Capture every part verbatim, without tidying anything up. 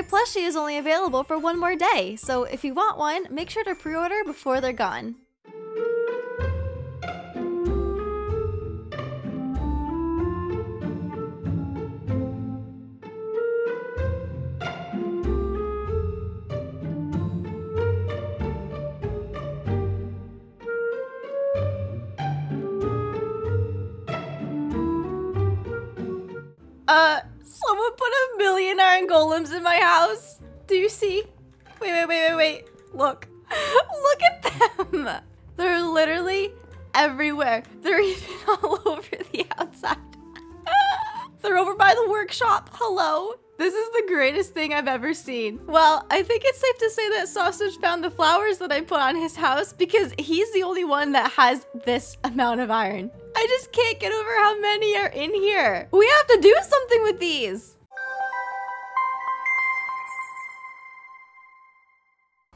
My plushie is only available for one more day, so if you want one, make sure to pre-order before they're gone. Uh, someone put a million iron golems in my house. Do you see? Wait, wait, wait, wait, wait. Look. Look at them. They're literally everywhere. They're even all over the outside. They're over by the workshop. Hello. This is the greatest thing I've ever seen. Well, I think it's safe to say that Sausage found the flowers that I put on his house because he's the only one that has this amount of iron. I just can't get over how many are in here. We have to do something with these.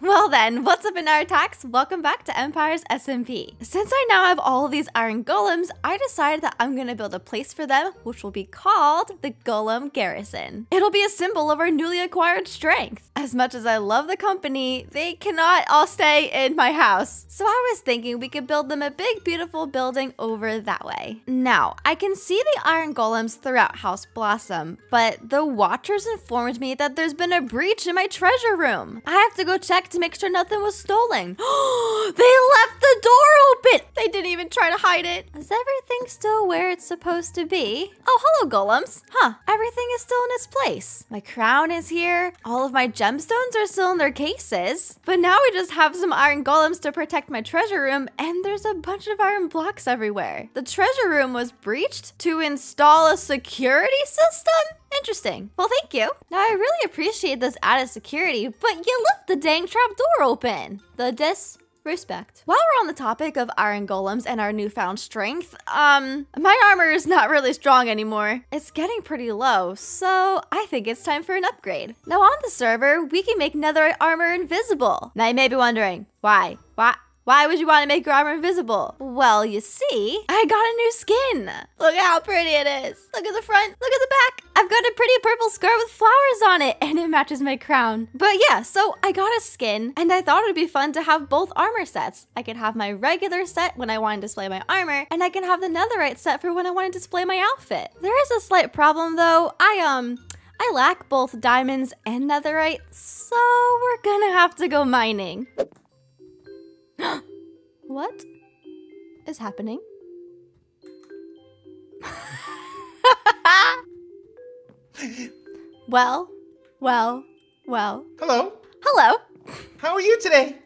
Well then, what's up in our attacks? Welcome back to Empire's S M P. Since I now have all these iron golems, I decided that I'm gonna build a place for them, which will be called the Golem Garrison. It'll be a symbol of our newly acquired strength. As much as I love the company, they cannot all stay in my house. So I was thinking we could build them a big, beautiful building over that way. Now, I can see the iron golems throughout House Blossom, but the Watchers informed me that there's been a breach in my treasure room. I have to go check to make sure nothing was stolen. They left the door open! They didn't even try to hide it. Is everything still where it's supposed to be? Oh, hello, golems. Huh, everything is still in its place. My crown is here. All of my gemstones are still in their cases. But now we just have some iron golems to protect my treasure room, and there's a bunch of iron blocks everywhere. The treasure room was breached to install a security system? Interesting. Well, thank you. Now, I really appreciate this added security, but you left the dang trapdoor open. The disrespect. While we're on the topic of iron golems and our newfound strength, um, my armor is not really strong anymore. It's getting pretty low, so I think it's time for an upgrade. Now, on the server, we can make netherite armor invisible. Now, you may be wondering, why? Why? Why would you want to make your armor invisible? Well, you see, I got a new skin. Look how pretty it is. Look at the front, look at the back. I've got a pretty purple skirt with flowers on it, and it matches my crown. But yeah, so I got a skin, and I thought it'd be fun to have both armor sets. I could have my regular set when I want to display my armor, and I can have the netherite set for when I want to display my outfit. There is a slight problem though. I, um... I lack both diamonds and netherite, so we're gonna have to go mining. What is happening? Well, well, well. Hello. Hello. How are you today?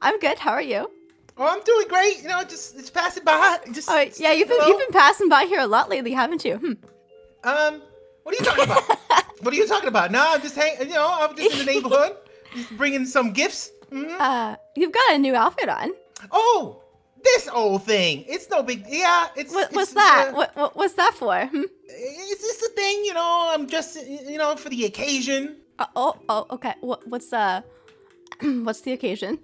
I'm good. How are you? Oh, I'm doing great. You know, just it's passing by. Just, oh, yeah, you've been, you've been passing by here a lot lately, haven't you? Hmm. Um, what are you talking about? What are you talking about? No, I'm just hanging. You know, I'm just in the neighborhood, just bringing some gifts. Mm-hmm. Uh, you've got a new outfit on. Oh, this old thing. It's no big. Yeah, it's. What, what's it's, that? Uh, what, what What's that for? Hmm? It's just a thing, you know. I'm just, you know, for the occasion. Uh, oh, oh, okay. What, what's uh, what's the occasion?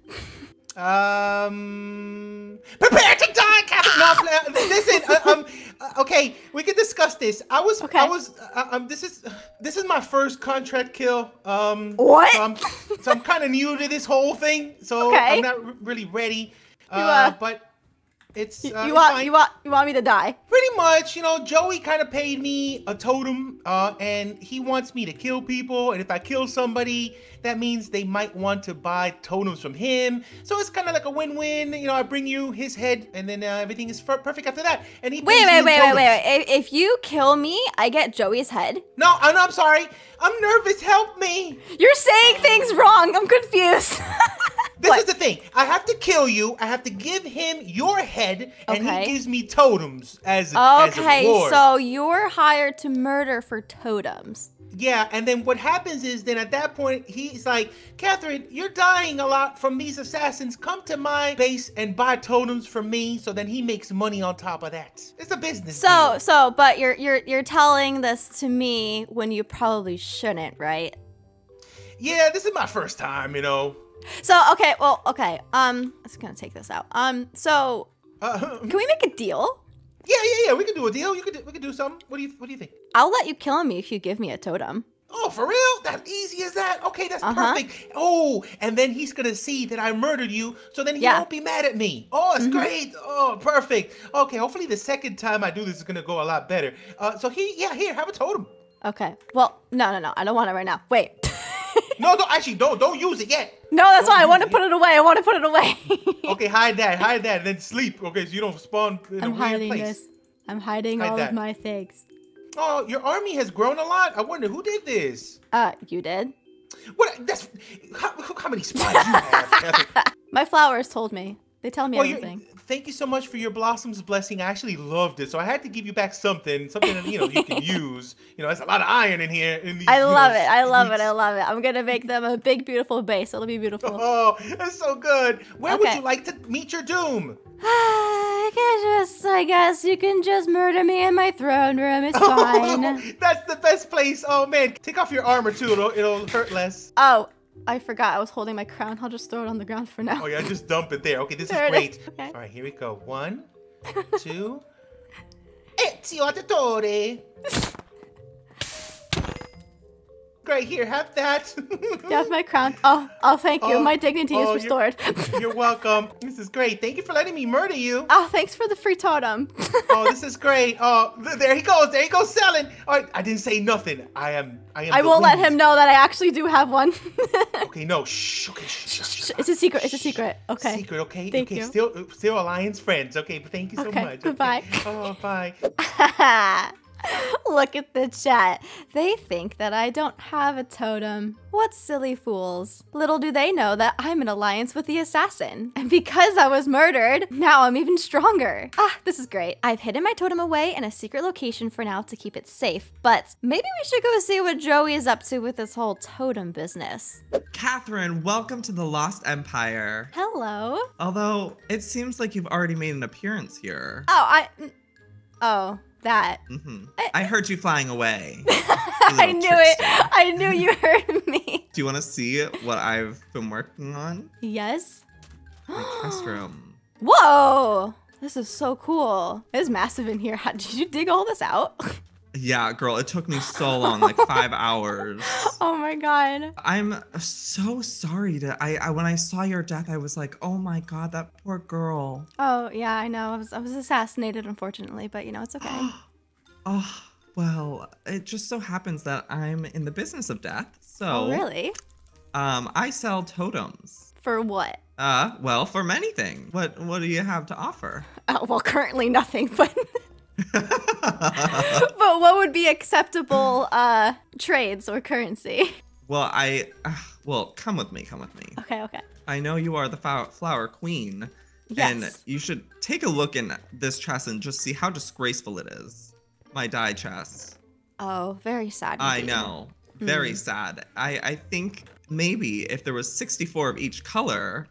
Um, prepare to die, Captain. Ah! No, listen. uh, um, uh, okay, we can discuss this. I was, okay. I was, uh, um, this is, this is my first contract kill. Um, what? So I'm, so I'm kind of new to this whole thing, so okay. I'm not really ready. Uh, you, uh, but it's uh, you it's want fine. you want you want me to die? Pretty much, you know. Joey kind of paid me a totem, uh, and he wants me to kill people. And if I kill somebody, that means they might want to buy totems from him. So it's kind of like a win-win. You know, I bring you his head, and then uh, everything is perfect after that. And he pays wait, wait, me wait, wait, wait, wait. If, if you kill me, I get Joey's head. No, I'm, I'm sorry. I'm nervous. Help me. You're saying things wrong. I'm confused. This what? is the thing. I have to kill you. I have to give him your head, and okay. he gives me totems as a, okay, as a reward. Okay, so you're hired to murder for totems. Yeah, and then what happens is then at that point, he's like, Catherine, you're dying a lot from these assassins. Come to my base and buy totems from me. So then he makes money on top of that. It's a business So, deal. so, but you're, you're, you're telling this to me when you probably shouldn't, right? Yeah, this is my first time, you know. So, okay, well, okay, um, I'm just gonna take this out. Um, so, uh, can we make a deal? Yeah, yeah, yeah, we can do a deal. You could, we could do something. What do you, what do you think? I'll let you kill me if you give me a totem. Oh, for real? That easy as that? Okay, that's uh-huh. perfect. Oh, and then he's going to see that I murdered you, so then he yeah. won't be mad at me. Oh, it's mm-hmm. great. Oh, perfect. Okay, hopefully the second time I do this is going to go a lot better. Uh, so he, yeah, here, have a totem. Okay. Well, no, no, no. I don't want it right now. Wait. No, no, actually, don't, don't use it yet. No, that's don't why I want to put it away. I want to put it away. Okay, hide that, hide that, and then sleep. Okay, so you don't spawn in I'm a hiding weird place. This. I'm hiding hide all that. of my things. Oh, your army has grown a lot. I wonder who did this. Uh, you did. What? That's how, how many spies you have. My flowers told me. They tell me well, everything. Thank you so much for your blossoms blessing. I actually loved it, so I had to give you back something, something that, you know, you can use. You know, there's a lot of iron in here. In these, I love you know, it. I love it. I love it. I'm gonna make them a big, beautiful base. It'll be beautiful. Oh, that's so good. Where okay. would you like to meet your doom? I can just, I guess you can just murder me in my throne room. It's fine. That's the best place. Oh man, take off your armor too. It'll, it'll hurt less. Oh. I forgot I was holding my crown. I'll just throw it on the ground for now. Oh yeah, just dump it there. Okay, this there is great. Is. Okay. All right, here we go. One, two. Ezio Auditore. Great, here, have that. You have my crown. Oh, oh, thank you. Oh, my dignity oh, is restored. You're, you're welcome. This is great. Thank you for letting me murder you. Oh, thanks for the free totem. Oh, this is great. Oh, there he goes. There he goes selling. All right, I didn't say nothing. I am. I am. I won't let him know that I actually do have one. Okay, no. Shh. Okay. Shh, shh, shh, shh. It's a secret. It's a secret. Okay. Secret. Okay. Thank okay. you. Still, still alliance friends. Okay, but thank you so okay, much. Goodbye. Okay. Oh, bye. Look at the chat. They think that I don't have a totem. What silly fools. Little do they know that I'm in alliance with the assassin. And because I was murdered, now I'm even stronger. Ah, this is great. I've hidden my totem away in a secret location for now to keep it safe. But maybe we should go see what Joey is up to with this whole totem business. Catherine, welcome to the Lost Empire. Hello. Although, it seems like you've already made an appearance here. Oh, I... Oh... that mm-hmm. I, I heard you flying away. I knew it. I knew you heard me. Do you want to see what I've been working on? Yes. My test room. Whoa, this is so cool. It's massive in here. How did you dig all this out? Yeah, girl, it took me so long, like five hours. Oh my God. I'm so sorry to, I, I, when I saw your death, I was like, oh my God, that poor girl. Oh yeah, I know, I was, I was assassinated, unfortunately, but you know, it's okay. Oh, well, it just so happens that I'm in the business of death, so. Oh, really? Um, I sell totems. For what? Uh, well, for many things. What, what do you have to offer? Uh, well, currently nothing, but. But what would be acceptable uh, trades or currency? Well, I, uh, well, come with me, come with me. Okay, okay. I know you are the flower queen. Yes. And you should take a look in this chest and just see how disgraceful it is. My dye chest. Oh, very sad. I indeed. know, very mm. sad. I, I think maybe if there was sixty-four of each color.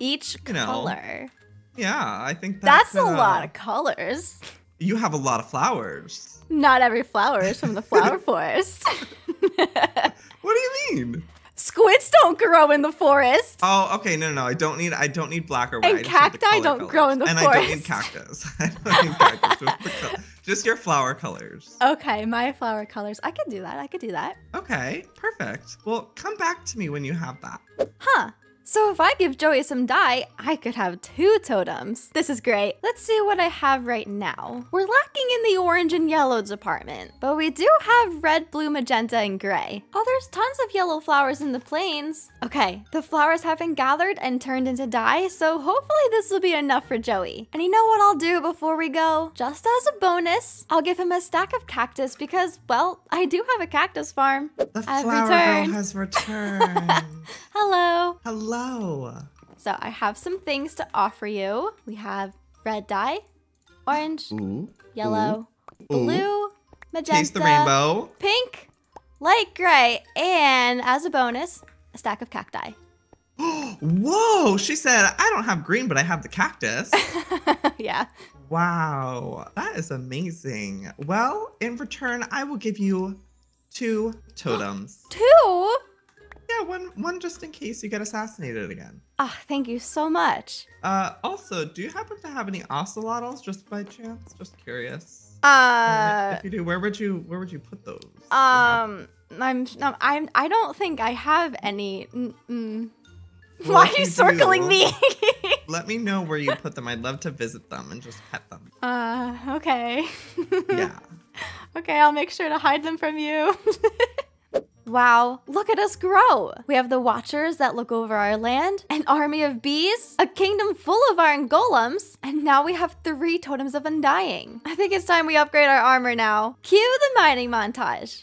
Each you know, color? Yeah, I think that's- That's a uh, lot of colors. You have a lot of flowers. Not every flower is from the flower forest. What do you mean? Squids don't grow in the forest. Oh, okay. No, no, no. I don't need. I don't need black or white. And cacti don't colors. grow in the and forest. And I don't need cactus. I don't need cactus. Just, just your flower colors. Okay, my flower colors. I could do that. I could do that. Okay, perfect. Well, come back to me when you have that. Huh. So if I give Joey some dye, I could have two totems. This is great. Let's see what I have right now. We're lacking in the orange and yellow department, but we do have red, blue, magenta, and gray. Oh, there's tons of yellow flowers in the plains. Okay, the flowers have been gathered and turned into dye, so hopefully this will be enough for Joey. And you know what I'll do before we go? Just as a bonus, I'll give him a stack of cactus because, well, I do have a cactus farm. The I've flower returned. girl has returned. Hello. Hello. So I have some things to offer you. We have red dye, orange, ooh, yellow, ooh, blue, magenta, taste the rainbow, pink, light gray, and as a bonus, a stack of cacti. Whoa, she said, I don't have green, but I have the cactus. Yeah. Wow, that is amazing. Well, in return, I will give you two totems. Two? Yeah, one, one just in case you get assassinated again. Ah, oh, thank you so much. Uh, also, do you happen to have any ocelotls just by chance? Just curious. Uh, if you do, where would you where would you put those? Um, I'm, I'm, I'm, I don't think I have any. Mm-mm. Well, why are you circling do, me? Let me know where you put them. I'd love to visit them and just pet them. Uh, okay. Yeah. Okay, I'll make sure to hide them from you. Wow, look at us grow. We have the Watchers that look over our land, an army of bees, a kingdom full of iron golems, and now we have three totems of undying. I think it's time we upgrade our armor now. Cue the mining montage.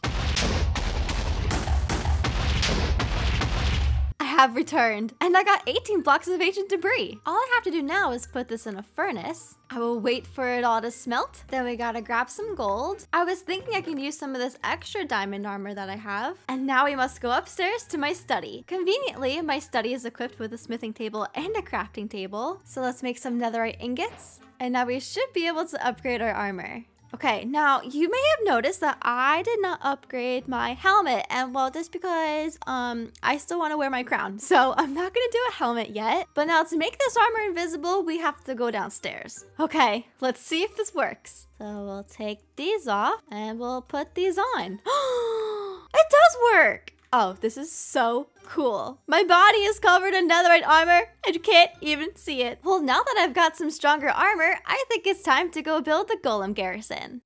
I have returned, and I got eighteen blocks of ancient debris. All I have to do now is put this in a furnace. I will wait for it all to smelt. Then we gotta grab some gold. I was thinking I can use some of this extra diamond armor that I have. And now we must go upstairs to my study. Conveniently, my study is equipped with a smithing table and a crafting table. So let's make some netherite ingots. And now we should be able to upgrade our armor. Okay, now you may have noticed that I did not upgrade my helmet, and well, just because um, I still want to wear my crown, so I'm not gonna do a helmet yet. But now to make this armor invisible, we have to go downstairs. Okay, let's see if this works. So we'll take these off and we'll put these on. It does work! Oh, this is so cool. My body is covered in netherite armor and you can't even see it. Well, now that I've got some stronger armor, I think it's time to go build the Golem Garrison.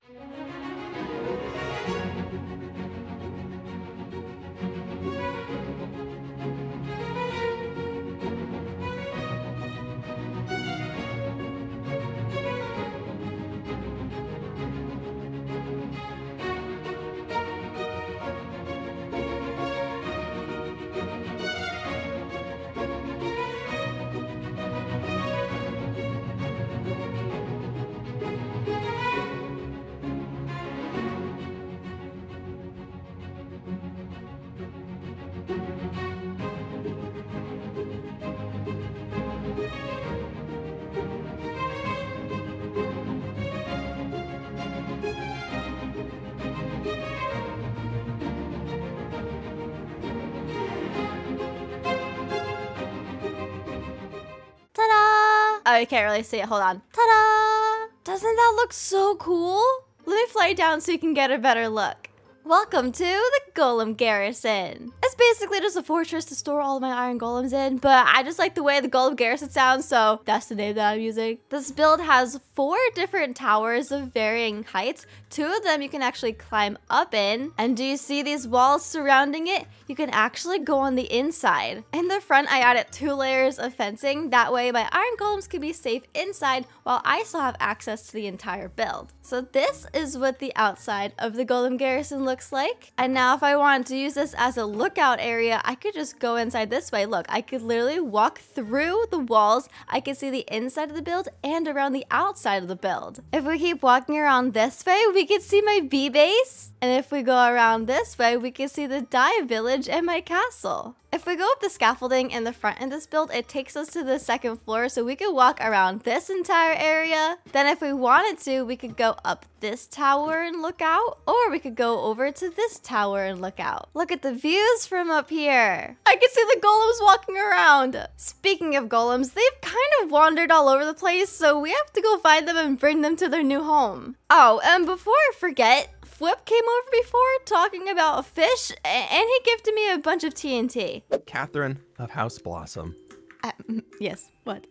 Oh, you can't really see it. Hold on. Ta-da! Doesn't that look so cool? Let me fly down so you can get a better look. Welcome to the Golem Garrison. It's basically just a fortress to store all of my iron golems in, but I just like the way the Golem Garrison sounds, so that's the name that I'm using. This build has four different towers of varying heights. Two of them you can actually climb up in, and do you see these walls surrounding it? You can actually go on the inside. In the front, I added two layers of fencing. That way, my iron golems can be safe inside while I still have access to the entire build. So this is what the outside of the Golem Garrison looks like. And now if I wanted to use this as a lookout area, I could just go inside this way. Look, I could literally walk through the walls. I can see the inside of the build and around the outside of the build. If we keep walking around this way, we can see my bee base. And if we go around this way, we can see the dye village and my castle. If we go up the scaffolding in the front in this build, it takes us to the second floor, so we could walk around this entire area. Then if we wanted to, we could go up this tower and look out, or we could go over to this tower and look out. Look at the views from up here. I can see the golems walking around. Speaking of golems, they've kind of wandered all over the place, so we have to go find them and bring them to their new home. Oh, and before I forget, Flip came over before talking about a fish, and he gifted me a bunch of T N T. Catherine of House Blossom. Uh, yes, what?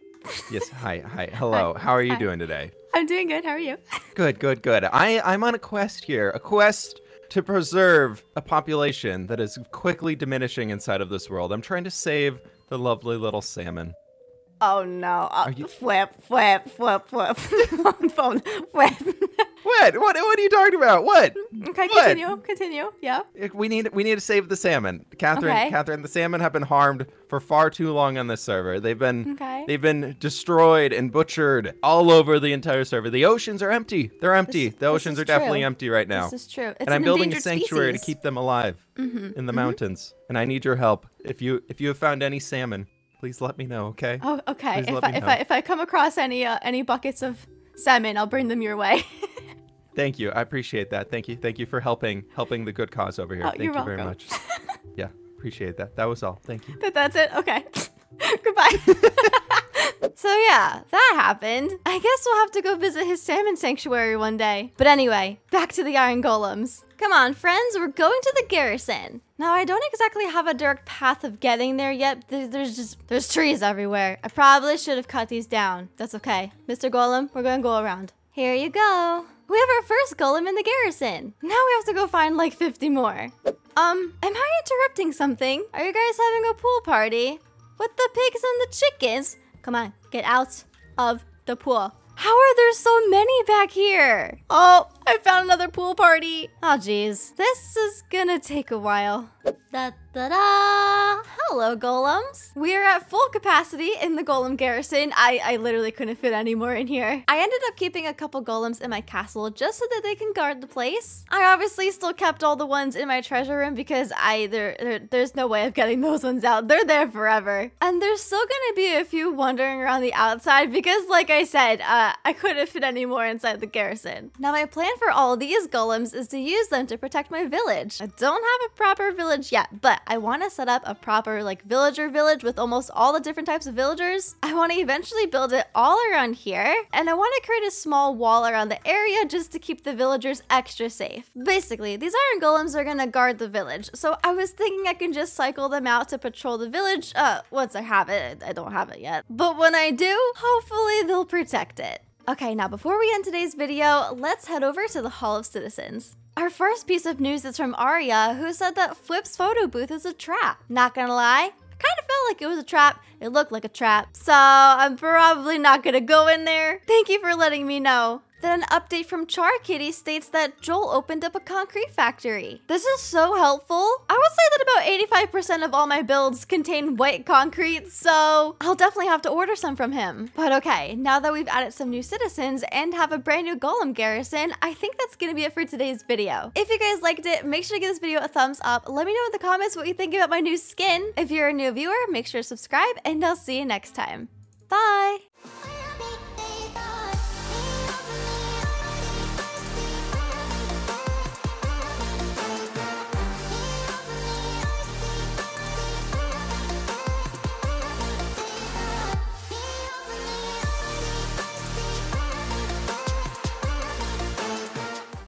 Yes, hi, hi, hello. Hi. How are you hi. doing today? I'm doing good, how are you? Good, good, good. I, I'm on a quest here, a quest to preserve a population that is quickly diminishing inside of this world. I'm trying to save the lovely little salmon. Oh no, oh, you... Flip, Flip, Flip, Flip, phone, Flip. What? What? What are you talking about? What? Okay, what? continue. Continue. Yeah. We need. We need to save the salmon, Catherine. Okay. Catherine, the salmon have been harmed for far too long on this server. They've been. Okay. They've been destroyed and butchered all over the entire server. The oceans are empty. They're empty. This, the oceans are true. definitely empty right now. This is true. It's and an I'm building a sanctuary species. to keep them alive mm-hmm. in the mm-hmm. mountains. And I need your help. If you if you have found any salmon, please let me know. Okay. Oh, okay. Please if I, if I if I come across any uh, any buckets of salmon, I'll bring them your way. Thank you. I appreciate that. Thank you. Thank you for helping helping the good cause over here. Oh, Thank you're you welcome. very much. Yeah, appreciate that. That was all. Thank you. But that's it. Okay. Goodbye. So yeah, that happened. I guess we'll have to go visit his salmon sanctuary one day. But anyway, back to the iron golems. Come on, friends, we're going to the garrison. Now, I don't exactly have a direct path of getting there yet. There's just, there's trees everywhere. I probably should have cut these down. That's okay. Mister Golem, we're gonna go around. Here you go. We have our first golem in the garrison. Now we have to go find like fifty more. Um, am I interrupting something? Are you guys having a pool party? With the pigs and the chickens? Come on, get out of the pool. How are there so many back here? Oh, I found another pool party. Oh, geez. This is gonna take a while. Da-da-da! Hello, golems. We are at full capacity in the golem garrison. I, I literally couldn't fit any more in here. I ended up keeping a couple golems in my castle just so that they can guard the place. I obviously still kept all the ones in my treasure room because I there, there there's no way of getting those ones out. They're there forever. And there's still gonna be a few wandering around the outside because, like I said, uh, I couldn't fit any more inside the garrison. Now, my plan for all these golems is to use them to protect my village. I don't have a proper village yet, but I want to set up a proper like villager village with almost all the different types of villagers. I want to eventually build it all around here, and I want to create a small wall around the area just to keep the villagers extra safe. Basically, these iron golems are going to guard the village, so I was thinking I can just cycle them out to patrol the village uh, once I have it. I don't have it yet, but when I do, hopefully they'll protect it. Okay, now before we end today's video, let's head over to the Hall of Citizens. Our first piece of news is from Aria, who said that Flip's photo booth is a trap. Not gonna lie, I kind of felt like it was a trap. It looked like a trap, so I'm probably not gonna go in there. Thank you for letting me know. Then an update from Char Kitty states that Joel opened up a concrete factory. This is so helpful. I would say that about eighty-five percent of all my builds contain white concrete, so I'll definitely have to order some from him. But okay, now that we've added some new citizens and have a brand new golem garrison, I think that's gonna be it for today's video. If you guys liked it, make sure to give this video a thumbs up. Let me know in the comments what you think about my new skin. If you're a new viewer, make sure to subscribe, and I'll see you next time. Bye.